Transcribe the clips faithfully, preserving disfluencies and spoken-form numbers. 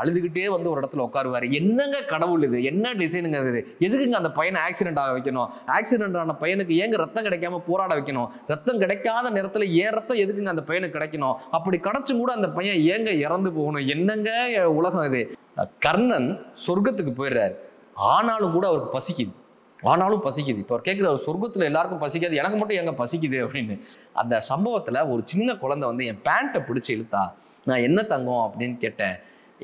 அழுதுகிட்டே வந்து ஒரு இடத்துல உட்காருவாரு. என்னங்க கடவுள் இது, என்ன டிசைனுங்க இது, எதுக்குங்க அந்த பையனை ஆக்சிடென்ட் ஆக வைக்கணும், ஆக்சிடென்ட் ஆன பையனுக்கு ஏங்க ரத்தம் கிடைக்காம போராட வைக்கணும், ரத்தம் கிடைக்காத நேரத்துல ஏன் ரத்தம் எதுக்குங்க அந்த பையனுக்கு கிடைக்கணும், அப்படி கிடைச்சும் கூட அந்த பையன் ஏங்க இறந்து போகணும், என்னங்க உலகம் இது. கர்ணன் சொர்க்கத்துக்கு போயிடுறாரு, ஆனாலும் கூட அவருக்கு பசிக்குது, ஆனாலும் பசிக்குது. இப்போ அவர் கேட்குற ஒரு சொர்க்கத்தில் எல்லாருக்கும் பசிக்காது, எனக்கு மட்டும் ஏங்க பசிக்குது அப்படின்னு. அந்த சம்பவத்தில் ஒரு சின்ன குழந்தை வந்து என் பேண்ட்டை பிடிச்சி இழுத்தா, நான் என்ன தங்கம் அப்படின்னு கேட்டேன்.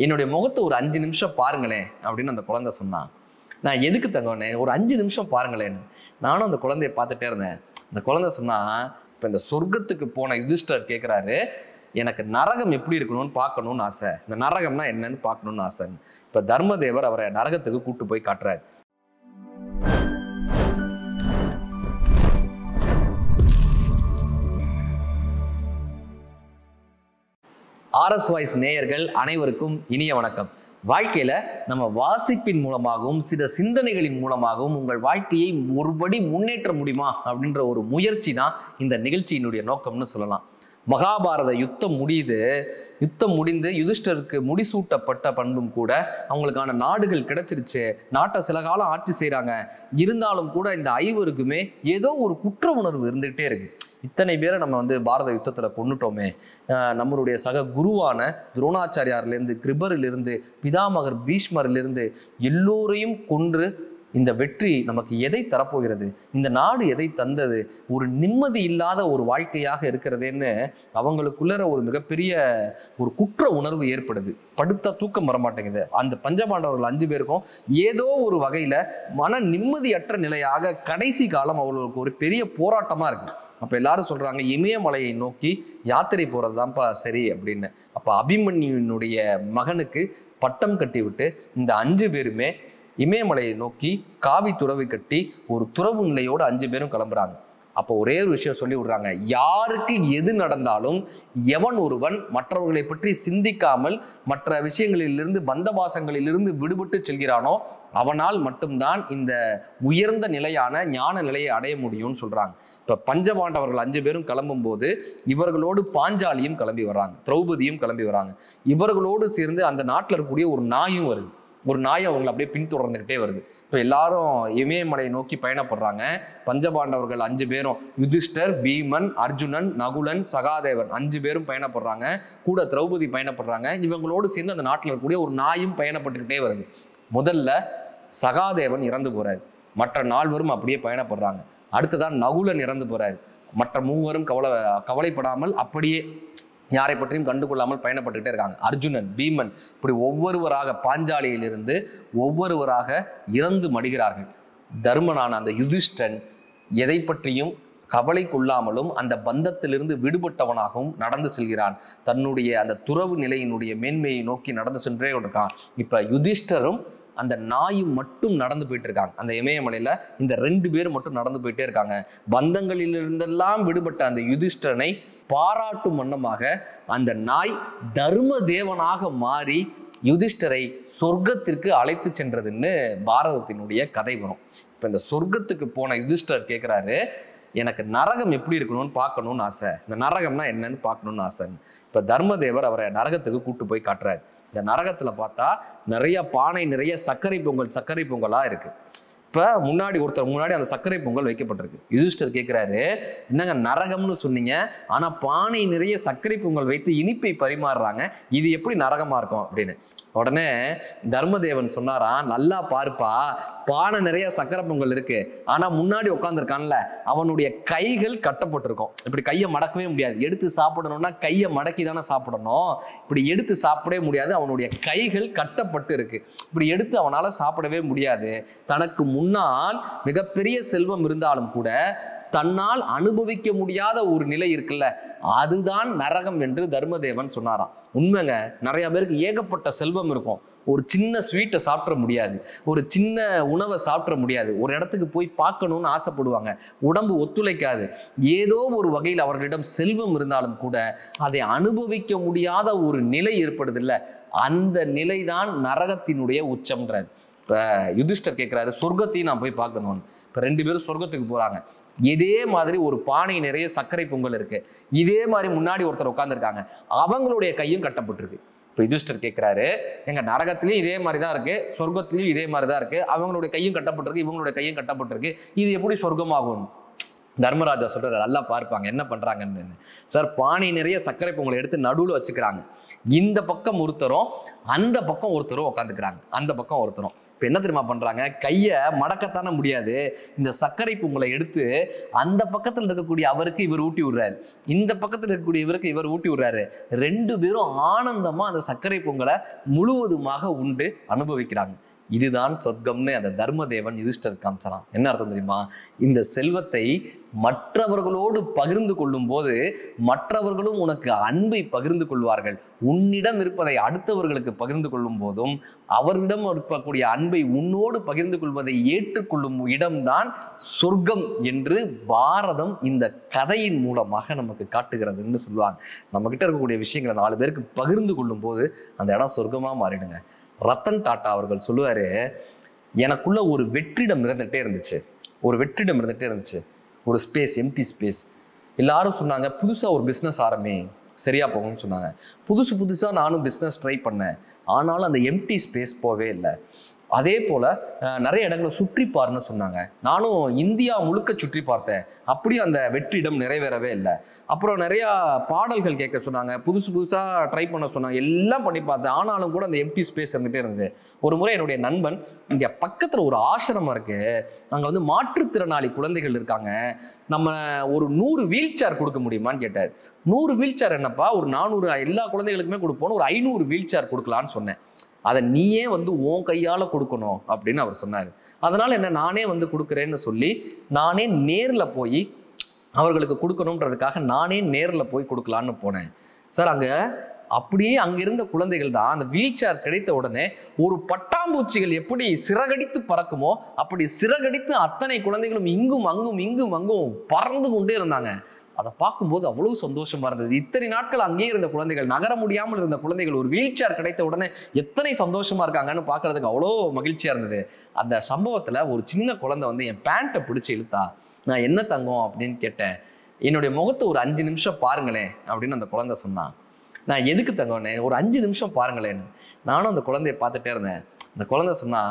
என்னுடைய முகத்தை ஒரு அஞ்சு நிமிஷம் பாருங்களேன் அப்படின்னு அந்த குழந்தை சொன்னான். நான் எதுக்கு தங்கன்னே, ஒரு அஞ்சு நிமிஷம் பாருங்களேன்னு. நானும் அந்த குழந்தைய பார்த்துட்டே இருந்தேன். அந்த குழந்தை சொன்னா, இப்போ இந்த சொர்க்கத்துக்கு போன யுதிஷ்டர் கேட்குறாரு, எனக்கு நரகம் எப்படி இருக்கணும்னு பார்க்கணும்னு ஆசை, இந்த நரகம்னா என்னன்னு பார்க்கணும்னு ஆசை. இப்போ தர்மதேவர் அவரை நரகத்துக்கு கூப்பிட்டு போய் காட்டுறாரு. ஆர்எஸ் வாய்ஸ் நேயர்கள் அனைவருக்கும் இனிய வணக்கம். வாழ்க்கையில நம்ம வாசிப்பின் மூலமாகவும் சில சிந்தனைகளின் மூலமாகவும் உங்கள் வாழ்க்கையை ஒருபடி முன்னேற்ற முடியுமா அப்படின்ற ஒரு முயற்சி தான் இந்த நிகழ்ச்சியினுடைய நோக்கம்னு சொல்லலாம். மகாபாரத யுத்தம் முடியுது, யுத்தம் முடிந்து யுதிஷ்டருக்கு முடிசூட்டப்பட்ட பண்பும் கூட அவங்களுக்கான நாடுகள் கிடைச்சிருச்சு, நாட்டை சில காலம் ஆட்சி செய்கிறாங்க. இருந்தாலும் கூட இந்த ஐவருக்குமே ஏதோ ஒரு குற்ற உணர்வு இருந்துகிட்டே இருக்கு. இத்தனை பேரை நம்ம வந்து பாரத யுத்தத்தில் கொண்டுட்டோமே, நம்மளுடைய சக குருவான துரோணாச்சாரியாரிலிருந்து, கிருபரிலிருந்து, பிதாமகர் பீஷ்மரிலிருந்து எல்லோரையும் கொன்று இந்த வெற்றி நமக்கு எதை தரப்போகிறது, இந்த நாடு எதை தந்தது, ஒரு நிம்மதி இல்லாத ஒரு வாழ்க்கையாக இருக்கிறதுன்னு அவங்களுக்குள்ளற ஒரு மிகப்பெரிய ஒரு குற்ற உணர்வு ஏற்படுது. படுத்தா தூக்கம் வரமாட்டேங்குது. அந்த பஞ்சபாண்டவர்கள் அஞ்சு பேருக்கும் ஏதோ ஒரு வகையில் மன நிம்மதியற்ற நிலையாக கடைசி காலம் அவர்களுக்கு ஒரு பெரிய போராட்டமாக இருக்கு. அப்போ எல்லாரும் சொல்கிறாங்க, இமயமலையை நோக்கி யாத்திரை போகிறது தான்ப்பா சரி அப்படின்னு. அப்போ அபிமன்யுனுடைய மகனுக்கு பட்டம் கட்டிவிட்டு இந்த அஞ்சு பேருமே இமயமலையை நோக்கி காவி துறவை கட்டி ஒரு துறவு நிலையோடு அஞ்சு பேரும் கிளம்புறாங்க. அப்போ ஒரே ஒரு விஷயம் சொல்லி விடுறாங்க, யாருக்கு எது நடந்தாலும் எவன் ஒருவன் மற்றவர்களை பற்றி சிந்திக்காமல் மற்ற விஷயங்களிலிருந்து பந்தபாசங்களிலிருந்து விடுபட்டு செல்கிறானோ அவனால் மட்டும்தான் இந்த உயர்ந்த நிலையான ஞான நிலையை அடைய முடியும்னு சொல்றாங்க. இப்போ பஞ்சபாண்டவர்கள் அஞ்சு பேரும் கிளம்பும் போது இவர்களோடு பாஞ்சாலியும் கிளம்பி வராங்க, திரௌபதியும் கிளம்பி வராங்க. இவர்களோடு சேர்ந்து அந்த நாட்டில் இருக்கக்கூடிய ஒரு நாயும் வருது, ஒரு நாய் அவங்களை அப்படியே பின்தொடர்ந்துகிட்டே வருது. இப்போ எல்லாரும் இமயமலையை நோக்கி பயணப்படுறாங்க. பஞ்சபாண்டவர்கள் அஞ்சு பேரும், யுதிஷ்டர், பீமன், அர்ஜுனன், நகுலன், சகாதேவன் அஞ்சு பேரும் பயணப்படுறாங்க, கூட திரௌபதி பயணப்படுறாங்க. இவங்களோடு சேர்ந்து அந்த நாட்டில் இருக்கக்கூடிய ஒரு நாயும் பயணப்பட்டுக்கிட்டே வருது. முதல்ல சகாதேவன் இறந்து போறாரு, மற்ற நால்வரும் அப்படியே பயணப்படுறாங்க. அடுத்ததான் நகுலன் இறந்து போறாரு, மற்ற மூவரும் கவலை கவலைப்படாமல் அப்படியே யாரை பற்றியும் கண்டுகொள்ளாமல் பயணப்பட்டுக்கிட்டே இருக்காங்க. அர்ஜுனன், பீமன் இப்படி ஒவ்வொருவராக பாஞ்சாலியிலிருந்து ஒவ்வொருவராக இறந்து மடிகிறார்கள். தர்மனான அந்த யுதிஷ்டன் எதை பற்றியும் கவலை கொள்ளாமலும் அந்த பந்தத்திலிருந்து விடுபட்டவனாகவும் நடந்து செல்கிறான். தன்னுடைய அந்த துறவு நிலையினுடைய மேன்மையை நோக்கி நடந்து சென்றே இருக்கான். இப்போ யுதிஷ்டரும் அந்த நாயும் மட்டும் நடந்து போயிட்டு இருக்காங்க. அந்த இமயமலையில இந்த ரெண்டு பேர் மட்டும் நடந்து போயிட்டே இருக்காங்க. பந்தங்களிலிருந்தெல்லாம் விடுபட்ட அந்த யுதிஷ்டனை பாராட்டும் வண்ணமாக அந்த நாய் தர்ம தேவனாக மாறி யுதிஷ்டரை சொர்க்கத்திற்கு அழைத்து சென்றதுன்னு பாரதத்தினுடைய கதை வரும். இப்போ இந்த சொர்க்கத்துக்கு போன யுதிஷ்டர் கேட்குறாரு, எனக்கு நரகம் எப்படி இருக்கணும்னு பார்க்கணும்னு ஆசை, இந்த நரகம்னா என்னன்னு பார்க்கணும்னு ஆசை. இப்போ தர்மதேவர் அவரை நரகத்துக்கு கூப்பிட்டு போய் காட்டுறாரு. இந்த நரகத்தில் பார்த்தா நிறைய பானை, நிறைய சர்க்கரை பொங்கல், சர்க்கரை பொங்கலாக இருக்கு. இப்போ முன்னாடி ஒருத்தர் முன்னாடி அந்த சர்க்கரை பொங்கல் வைக்கப்பட்டிருக்கு. யுதிஷ்டர் கேட்குறாரு, என்னங்க நரகம்னு சொன்னீங்க, ஆனால் பானை நிறைய சர்க்கரை பொங்கல் வைத்து இனிப்பை பரிமாறுறாங்க, இது எப்படி நரகமாக இருக்கும் அப்படின்னு. உடனே தர்மதேவன் சொன்னாராம், நல்லா பார்ப்பா, பானை நிறைய சர்க்கரை பொங்கல் இருக்கு, ஆனால் முன்னாடி உட்காந்துருக்கான்ல அவனுடைய கைகள் கட்டப்பட்டிருக்கும், இப்படி கையை மடக்கவே முடியாது, எடுத்து சாப்பிடணும்னா கையை மடக்கி தானே சாப்பிடணும், இப்படி எடுத்து சாப்பிடவே முடியாது, அவனுடைய கைகள் கட்டப்பட்டு இருக்கு, இப்படி எடுத்து அவனால் சாப்பிடவே முடியாது. தனக்கு முன்னால் மிகப்பெரிய செல்வம் இருந்தாலும் கூட தன்னால் அனுபவிக்க முடியாத ஒரு நிலை இருக்குல்ல, அதுதான் நரகம் என்று தர்மதேவன் சொன்னாராம். உண்மைங்க, நிறைய பேருக்கு ஏகப்பட்ட செல்வம் இருக்கும், ஒரு சின்ன ஸ்வீட்டை சாப்பிட முடியாது, ஒரு சின்ன உணவை சாப்பிட முடியாது, ஒரு இடத்துக்கு போய் பார்க்கணும்னு ஆசைப்படுவாங்க, உடம்பு ஒத்துழைக்காது. ஏதோ ஒரு வகையில் அவர்களிடம் செல்வம் இருந்தாலும் கூட அதை அனுபவிக்க முடியாத ஒரு நிலை ஏற்படுது இல்லை, அந்த நிலைதான் நரகத்தினுடைய உச்சம்ன்றார். இப்போ யுதிஷ்டர் கேட்குறாரு, சொர்க்கத்தையும் நான் போய் பார்க்கணும்னு. இப்போ ரெண்டு பேரும் சொர்க்கத்துக்கு போகிறாங்க. இதே மாதிரி ஒரு பானை நிறைய சர்க்கரை பொங்கல் இருக்கு, இதே மாதிரி முன்னாடி ஒருத்தர் உட்காந்துருக்காங்க, அவங்களுடைய கையும் கட்டப்பட்டிருக்கு. Predistor Kekrare, and Naragatli, they Maridarke, Sorgotli, they Maridarke, among the Kayan Katapotra, even the Kayan Katapotra, either put Sorgamagun. Dharmaraja சொல்றாரு நல்லா பார்ப்பாங்க என்ன பண்றாங்கன்னு. சார் பாணி நிறைய சக்கரை பொங்கல் எடுத்து நடுவுல வச்சுக்கறாங்க. இந்த பக்கம் ஒருத்தரும் அந்த பக்கம் ஒருத்தரும் உட்கார்ந்துக்கறாங்க. அந்த பக்கம் ஒருத்தரும். இப்ப என்ன தெரியுமா பண்றாங்க? கையை மடக்கத்தான முடியாது. இந்த சக்கரை பொங்கலை எடுத்து அந்த பக்கத்துல இருக்கக்கூடிய அவருக்கு இவர் ஊட்டி விடுறாரு. இந்த பக்கத்துல இருக்கக்கூடிய இவருக்கு இவர் ஊட்டி விடுறாரு. ரெண்டு பேரும் ஆனந்தமா அந்த சக்கரை பொங்கலை முழுவதுமாக உண்டு அனுபவிக்கறாங்க. இதுதான் சொர்க்கம்னே அந்த தர்மதேவன் யுதிஷ்டர் காமிச்சான். என்ன அர்த்தம் தெரியுமா? இந்த செல்வத்தை மற்றவர்களோடு பகிர்ந்து கொள்ளும் போது மற்றவர்களும் உனக்கு அன்பை பகிர்ந்து கொள்வார்கள். உன்னிடம் இருப்பதை அடுத்தவர்களுக்கு பகிர்ந்து கொள்ளும் போதும் அவரிடம் இருக்கக்கூடிய அன்பை உன்னோடு பகிர்ந்து கொள்வதை ஏற்றுக்கொள்ளும் இடம்தான் சொர்க்கம் என்று பாரதம் இந்த கதையின் மூலமாக நமக்கு காட்டுகிறதுன்னு சொல்லுவாங்க. நம்ம கிட்ட இருக்கக்கூடிய விஷயங்களை நாலு பேருக்கு பகிர்ந்து கொள்ளும் போது அந்த இடம் சொர்க்கமா மாறிடுங்க. ரத்தன் டாட்டா அவர்கள் சொல்லுவாரு, எனக்குள்ள ஒரு வெற்றிடம் இருந்துகிட்டே இருந்துச்சு ஒரு வெற்றிடம் இருந்துகிட்டே இருந்துச்சு ஒரு ஸ்பேஸ், எம்டி ஸ்பேஸ். எல்லாரும் சொன்னாங்க புதுசா ஒரு பிஸ்னஸ் ஆரம்பி சரியா போகும்னு சொன்னாங்க. புதுசு புதுசா நானும் பிஸ்னஸ் ட்ரை பண்ணேன். ஆனாலும் அந்த எம்டி ஸ்பேஸ் போவே இல்லை. அதே போல நிறைய இடங்களை சுற்றி பாருன்னு சொன்னாங்க. நானும் இந்தியா முழுக்க சுற்றி பார்த்தேன். அப்படியும் அந்த வெற்றிடம் நிறைவேறவே இல்லை. அப்புறம் நிறைய பாடல்கள் கேட்க சொன்னாங்க, புதுசு புதுசா ட்ரை பண்ண சொன்னாங்க, எல்லாம் பண்ணி பார்த்தேன். ஆனாலும் கூட அந்த எம்டி ஸ்பேஸ் இருந்துகிட்டே இருந்தது. ஒரு முறை என்னுடைய நண்பன், இங்க பக்கத்துல ஒரு ஆசிரமம் இருக்கு, அங்க வந்து மாற்றுத்திறனாளி குழந்தைகள் இருக்காங்க, நம்ம ஒரு நூறு வீல் சேர் கொடுக்க முடியுமான்னு கேட்டார். நூறு வீல் சேர் என்னப்பா, ஒரு நானூறு எல்லா குழந்தைகளுக்குமே கொடுப்போம், ஒரு ஐநூறு வீல் சேர் கொடுக்கலான்னு சொன்னேன். அதை நீயே வந்து உன் கையால கொடுக்கணும் அப்படின்னு அவர் சொன்னாரு. அதனால என்ன, நானே வந்து கொடுக்குறேன்னு சொல்லி நானே நேர்ல போய் அவர்களுக்கு கொடுக்கணும்ன்றதுக்காக நானே நேர்ல போய் கொடுக்கலான்னு போனேன். சார் அங்க அப்படியே அங்கிருந்த குழந்தைகள் தான் அந்த வீல் சேர் கிடைத்த உடனே ஒரு பட்டாம்பூச்சிகள் எப்படி சிறகடித்து பறக்குமோ அப்படி சிறகடித்து அத்தனை குழந்தைகளும் இங்கும் அங்கும் இங்கும் அங்கும் பறந்து கொண்டே இருந்தாங்க. அதை பார்க்கும்போது அவ்வளவு சந்தோஷமா இருந்தது. இத்தனை நாட்கள் அங்கேயே இருந்த குழந்தைகள், நகர முடியாமல் இருந்த குழந்தைகள் ஒரு வீல் சேர் கிடைத்த உடனே எத்தனை சந்தோஷமா இருக்காங்கன்னு பார்க்கறதுக்கு அவ்வளோ மகிழ்ச்சியா இருந்தது. அந்த சம்பவத்துல ஒரு சின்ன குழந்தை வந்து என் பேண்ட்டை பிடிச்சி இழுத்தா. நான் என்ன தங்கம் அப்படின்னு கேட்டேன். என்னுடைய முகத்தை ஒரு அஞ்சு நிமிஷம் பாருங்களேன் அப்படின்னு அந்த குழந்தை சொன்னான். நான் எதுக்கு தங்கம்னே, ஒரு அஞ்சு நிமிஷம் பாருங்களேன்னு. நானும் அந்த குழந்தைய பார்த்துட்டே இருந்தேன். அந்த குழந்தை சொன்னா,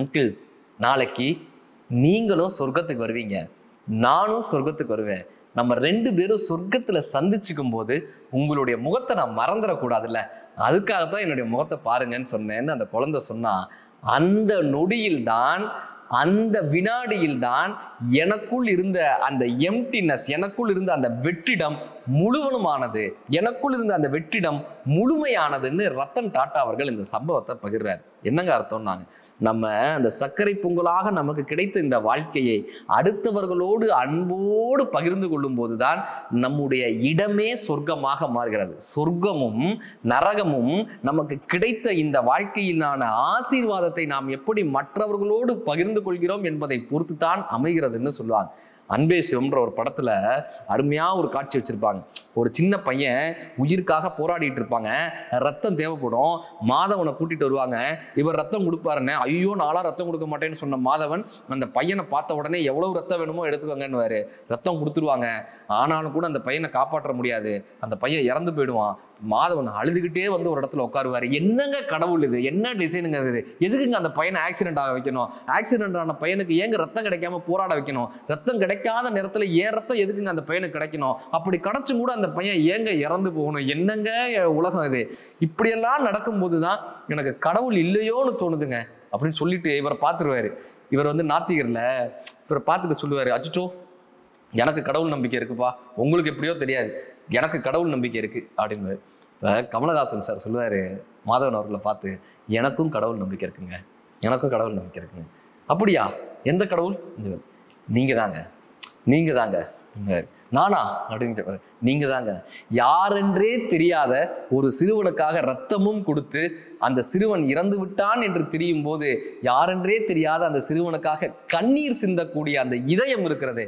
அங்கிள் நாளைக்கு நீங்களும் சொர்க்கத்துக்கு வருவீங்க, நானும் சொர்க்கத்துக்கு வருவேன். நம்ம ரெண்டு பேரும் சொர்க்கத்துல சந்திச்சுக்கும் போது உங்களுடைய முகத்தை நான் மறந்துடக்கூடாதுல்ல, அதுக்காகத்தான் என்னுடைய முகத்தை பாருங்கன்னு சொன்னேன்னு அந்த குழந்தை சொன்னா. அந்த நொடியில் தான், அந்த வினாடியில் தான் எனக்குள் இருந்த அந்த எம்டினஸ், எனக்குள் இருந்த அந்த வெற்றிடம் முழுவதுமானது, எனக்குள் இருந்த அந்த வெற்றிடம் முழுமையானதுன்னு ரத்தன் டாட்டா அவர்கள் இந்த சம்பவத்தை பகிர்றார். என்னங்க அர்த்தம்னாங்க, நம்ம அந்த சர்க்கரை பொங்கலாக நமக்கு கிடைத்த இந்த வாழ்க்கையை அடுத்தவர்களோடு அன்போடு பகிர்ந்து கொள்ளும் போதுதான் நம்முடைய இடமே சொர்க்கமாக மாறுகிறது. சொர்க்கமும் நரகமும் நமக்கு கிடைத்த இந்த வாழ்க்கையிலான ஆசீர்வாதத்தை நாம் எப்படி மற்றவர்களோடு பகிர்ந்து கொள்கிறோம் என்பதை பொறுத்து தான் அமைகிறதுன்னு சொல்லுவாங்க. அன்பே சிவம்ன்ற ஒரு படத்துல அருமையா ஒரு காட்சி வச்சிருப்பாங்க. ஒரு சின்ன பையன் உயிருக்காக போராடிட்டு இருப்பாங்க. ரத்தம் தேவைப்படும். மாதவனை கூட்டிட்டு வருவாங்க. இவர் ரத்தம் கொடுப்பாருன்னு, ஐயோ நாளா ரத்தம் கொடுக்க மாட்டேன்னு சொன்ன மாதவன் அந்த பையனை பார்த்த உடனே எவ்வளவு ரத்தம் வேணுமோ எடுத்துக்கங்கன்னுவாரு. ரத்தம் கொடுத்துருவாங்க. ஆனாலும் கூட அந்த பையனை காப்பாற்ற முடியாது. அந்த பையன் இறந்து போயிடுவான். மாதவன் அழுதுகிட்டே வந்து ஒரு இடத்துல உட்காருவாரு. என்னங்க கடவுள் இது, என்ன டிசைனுங்க இது, எதுக்குங்க அந்த பையனை ஆக்சிடென்ட் ஆக வைக்கணும், ஆக்சிடென்ட் ஆன பையனுக்கு ஏங்க ரத்தம் கிடைக்காம போராட வைக்கணும், ரத்தம் கிடைக்காத நேரத்துல ஏன் ரத்தம் எதுக்குங்க அந்த பையனுக்கு கிடைக்கணும், அப்படி கிடைச்சும் கூட அந்த பையன் ஏங்க இறந்து போகணும், என்னங்க உலகம் இது. இப்படியெல்லாம் நடக்கும்போதுதான் எனக்கு கடவுள் இல்லையோன்னு தோணுதுங்க அப்படின்னு சொல்லிட்டு இவரை பார்த்துருவாரு. இவர் வந்து நாத்திகர்ல இவரை பார்த்துட்டு சொல்லுவாரு, அச்சோ எனக்கு கடவுள் நம்பிக்கை இருக்குப்பா, உங்களுக்கு எப்படியோ தெரியாது, எனக்கு கடவுள் நம்பிக்கை இருக்கு அப்படின்னு. இப்போ கமலஹாசன் சார் சொல்லுவார் மாதவன் அவர்களை பார்த்து, எனக்கும் கடவுள் நம்பிக்கை இருக்குங்க, எனக்கும் கடவுள் நம்பிக்கை இருக்குங்க. அப்படியா, எந்த கடவுள்? நீங்கள் தாங்க, நீங்கள் தாங்க. நானா அப்படின்னு, நீங்க தாங்க. யாரென்றே தெரியாத ஒரு சிறுவனுக்காக ரத்தமும் கொடுத்து அந்த சிறுவன் இறந்து விட்டான் என்று தெரியும் போது யாரென்றே தெரியாத அந்த சிறுவனுக்காக கண்ணீர் சிந்தக்கூடிய அந்த இதயம் இருக்கிறது,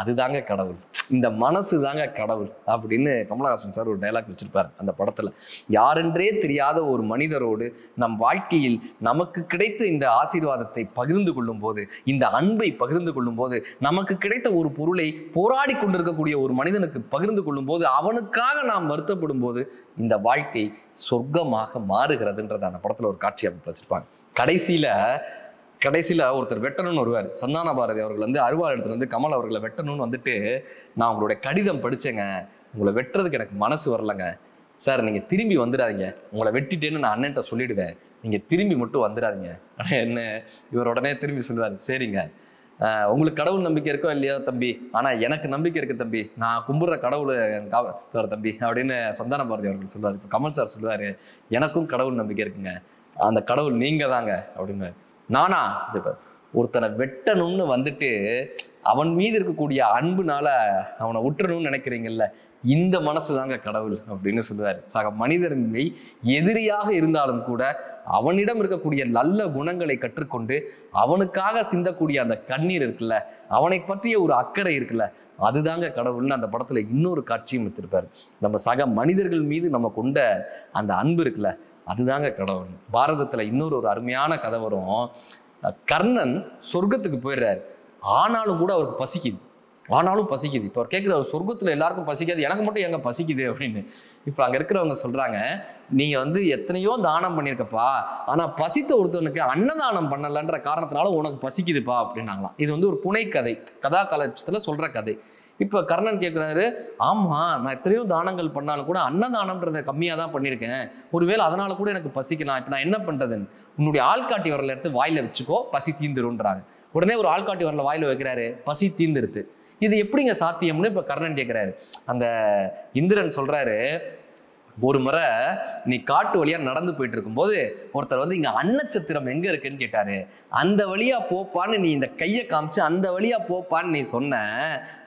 அதுதாங்க கடவுள், இந்த மனசு தாங்க கடவுள் அப்படின்னு கமலஹாசன் சார் ஒரு டைலாக் வச்சிருப்பார் அந்த படத்துல. யாரென்றே தெரியாத ஒரு மனிதரோடு நம் வாழ்க்கையில் நமக்கு கிடைத்த இந்த ஆசீர்வாதத்தை பகிர்ந்து கொள்ளும் போது, இந்த அன்பை பகிர்ந்து கொள்ளும் போது, நமக்கு கிடைத்த ஒரு பொருளை போராடி கொண்டிருக்கக்கூடிய ஒரு மனிதனுக்கு பகிர்ந்து கொள்ளும் போது, அவனுக்காக நாம் வருத்தப்படும் போது இந்த வாழ்க்கை சொர்க்கமாக மாறுகிறதுன்றத அந்த படத்துல ஒரு காட்சி அமைப்பு வச்சிருப்பாங்க. கடைசியில கடைசியில் ஒருத்தர் வெட்டணும்னு வருவார். சந்தான பாரதி அவர்கள் வந்து அருவாள் இடத்துல வந்து கமல் அவர்களை வெட்டணும்னு வந்துட்டு, நான் உங்களுடைய கடிதம் படித்தேங்க, உங்களை வெட்டுறதுக்கு எனக்கு மனசு வரலைங்க சார், நீங்கள் திரும்பி வந்துடாதீங்க, உங்களை வெட்டிட்டேன்னு நான் அண்ணன்ட்ட சொல்லிவிடுவேன், நீங்கள் திரும்பி மட்டும் வந்துடாதீங்க. ஆனால் என்ன இவர் உடனே திரும்பி சொல்லுவார், சரிங்க உங்களுக்கு கடவுள் நம்பிக்கை இருக்கோ இல்லையோ தம்பி, ஆனால் எனக்கு நம்பிக்கை இருக்குது தம்பி, நான் கும்பிட்ற கடவுள் காவ தம்பி அப்படின்னு சந்தான பாரதி அவர்கள் சொல்லுவார். இப்போ கமல் சார் சொல்லுவார், எனக்கும் கடவுள் நம்பிக்கை இருக்குங்க, அந்த கடவுள் நீங்கள் தாங்க அப்படின்னு. நானா ஒருத்தனை வெட்டணும்னு வந்துட்டு அவன் மீது இருக்கக்கூடிய அன்புனால அவனை விட்டுறணும்னு நினைக்கிறீங்கல்ல, இந்த மனசு தாங்க கடவுள் அப்படின்னு சொல்லுவார். சக மனிதன்மை எதிரியாக இருந்தாலும் கூட அவனிடம் இருக்கக்கூடிய நல்ல குணங்களை கற்றுக்கொண்டு அவனுக்காக சிந்தக்கூடிய அந்த கண்ணீர் இருக்குல்ல, அவனை பற்றிய ஒரு அக்கறை இருக்குல்ல, அதுதாங்க கடவுள்னு அந்த படத்துல இன்னொரு காட்சியும் எடுத்திருப்பாரு. நம்ம சக மனிதர்கள் மீது நம்ம கொண்ட அந்த அன்பு இருக்குல்ல, அதுதாங்க கடவுள். பாரதத்துல இன்னொரு ஒரு அருமையான கதை வரும். கர்ணன் சொர்க்கத்துக்கு போயிடுறாரு, ஆனாலும் கூட அவருக்கு பசிக்குது, ஆனாலும் பசிக்குது. இப்போ அவர் கேட்குற, அவர் சொர்க்கத்துல எல்லாருக்கும் பசிக்காது, எனக்கு மட்டும் எங்க பசிக்குது அப்படின்னு. இப்போ அங்க இருக்கிறவங்க சொல்றாங்க, நீங்க வந்து எத்தனையோ தானம் பண்ணியிருக்கப்பா, ஆனா பசித்த ஒருத்தவனுக்கு அன்னதானம் பண்ணலன்ற காரணத்தினால உனக்கு பசிக்குதுப்பா அப்படின்னாங்களாம். இது வந்து ஒரு புனை கதை, கதா காலத்துல சொல்ற கதை. இப்போ கர்ணன் கேட்குறாரு, ஆமாம் நான் எத்தனையோ தானங்கள் பண்ணாலும் கூட அன்னதானம்ன்றதை கம்மியாக தான் பண்ணியிருக்கேன், ஒருவேளை அதனால கூட எனக்கு பசிக்கலாம், இப்போ நான் என்ன பண்ணுறதுன்னு. உன்னுடைய ஆள்காட்டி வரல எடுத்து வாயில வச்சுக்கோ, பசி தீந்துருன்றாங்க. உடனே ஒரு ஆள்காட்டி வரல வாயில வைக்கிறாரு, பசி தீந்துருது. இது எப்படிங்க சாத்தியம்னு இப்போ கர்ணன் கேட்குறாரு. அந்த இந்திரன் சொல்கிறாரு, ஒரு முறை நீ காட்டு வழியா நடந்து போயிட்டு இருக்கும்போது ஒருத்தர் வந்து இங்க அன்னச்சத்திரம் எங்க இருக்குன்னு கேட்டாரு. அந்த வழியா போப்பான்னு நீ இந்த கையை காமிச்சு அந்த வழியா போப்பான்னு நீ சொன்ன,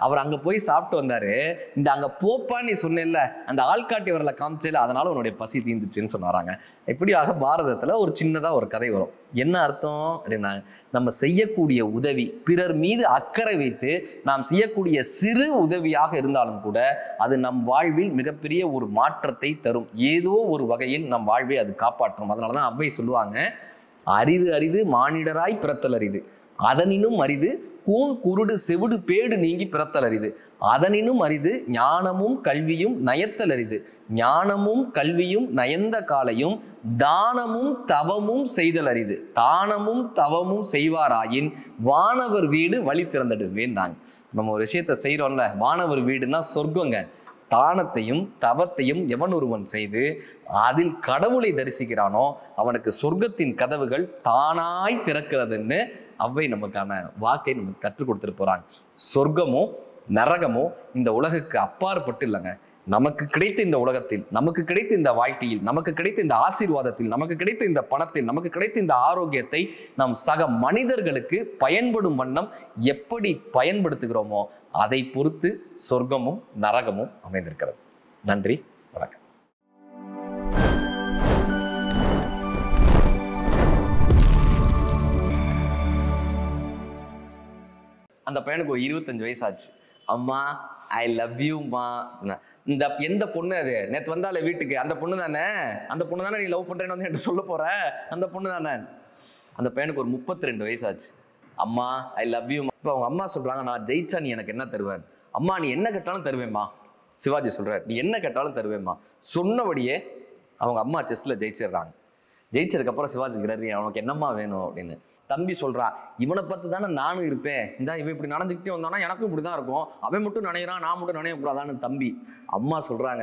அவர் அங்க போய் சாப்பிட்டு வந்தாரு. இந்த அங்க போப்பான்னு நீ சொன்ன, அந்த ஆள்காட்டி வரல காமிச்சல, அதனால உன்னுடைய பசி தீந்துச்சுன்னு சொன்னாராங்க. இப்படியாக பாரதத்துல ஒரு சின்னதா ஒரு கதை வரும். என்ன அர்த்தம் அப்படின்னா, நம்ம செய்யக்கூடிய உதவி, பிறர் மீது அக்கறை வைத்து நாம் செய்யக்கூடிய சிறு உதவியாக இருந்தாலும் கூட அது நம் வாழ்வில் மிகப்பெரிய ஒரு மாற்றத்தை தரும். ஏதோ ஒரு வகையில் நம் வாழ்வை அது காப்பாற்றும். அதனாலதான் அவ்வை சொல்லுவாங்க, அரிது அரிது மானிடராய் பிறத்தல் அரிது, அதனினும் அரிது கூன் குருடு செவிடு பேடு நீங்கி பிறத்தல் அரிது, அதனினும் அரிது ஞானமும் கல்வியும் நயத்தல் அரிது, ஞானமும் கல்வியும் நயந்த காலையும் தானமும் தவமும் செய்தல் அரிது, தானமும் தவமும் செய்வாராயின் வானவர் வீடு வழி திறந்துடுவேன். நாங்க நம்ம ஒரு விஷயத்த செய்யறோம்ல, வானவர் வீடுன்னா சொர்க்கங்க. தானத்தையும் தவத்தையும் எவன் ஒருவன் செய்து அதில் கடவுளை தரிசிக்கிறானோ அவனுக்கு சொர்க்கத்தின் கதவுகள் தானாய் திறக்கிறதுன்னு அவ்வை நமக்கான வாக்கை நமக்கு கற்றுக் கொடுத்துட்டு போறாங்க. சொர்க்கமோ நரகமோ இந்த உலகுக்கு அப்பாற்பட்டு இல்லைங்க. நமக்கு கிடைத்த இந்த உலகத்தில், நமக்கு கிடைத்த இந்த வாழ்க்கையில், நமக்கு கிடைத்த இந்த ஆசீர்வாதத்தில், நமக்கு கிடைத்த இந்த பணத்தில், நமக்கு கிடைத்த இந்த ஆரோக்கியத்தை நம் சக மனிதர்களுக்கு பயன்படும் வண்ணம் எப்படி பயன்படுத்துகிறோமோ அதை பொறுத்து சொர்க்கமும் நரகமும் அமைந்திருக்கிறது. நன்றி, வணக்கம். அந்த பையனுக்கு ஒரு இருபத்தஞ்சு வயசு ஆச்சு. அம்மா ஐ லவ் யூம்மா. இந்த எந்த பொண்ணு அது நேற்று வந்தாலே வீட்டுக்கு, அந்த பொண்ணு தானே, அந்த பொண்ணு தானே நீ லவ் பண்ணுறேன்னு வந்து என்கிட்ட சொல்ல போகிற, அந்த பொண்ணு தானே. அந்த பையனுக்கு ஒரு முப்பத்தி ரெண்டு வயசு ஆச்சு. அம்மா ஐ லவ் யூம்மா. இப்போ அவங்க அம்மா சொல்கிறாங்க, நான் ஜெயிச்சா நீ எனக்கு என்ன தருவேன்? அம்மா நீ என்ன கேட்டாலும் தருவேம்மா. சிவாஜி சொல்கிறார், நீ என்ன கேட்டாலும் தருவேம்மா. சொன்னபடியே அவங்க அம்மா செஸ்ஸில் ஜெயிச்சிடுறாங்க. ஜெயிச்சதுக்கப்புறம் சிவாஜி சொல்கிறார், நீ அவனுக்கு என்னம்மா வேணும் அப்படின்னு. தம்பி சொல்றான், இவனை பார்த்து தானே நானும் இருப்பேன், இந்த இவன் இப்படி நடந்துக்கிட்டே வந்தானா எனக்கும் இப்படிதான் இருக்கும், அவன் மட்டும் நினைக்கிறான் நான் மட்டும் நினையக்கூடாதான்னு தம்பி. அம்மா சொல்றாங்க.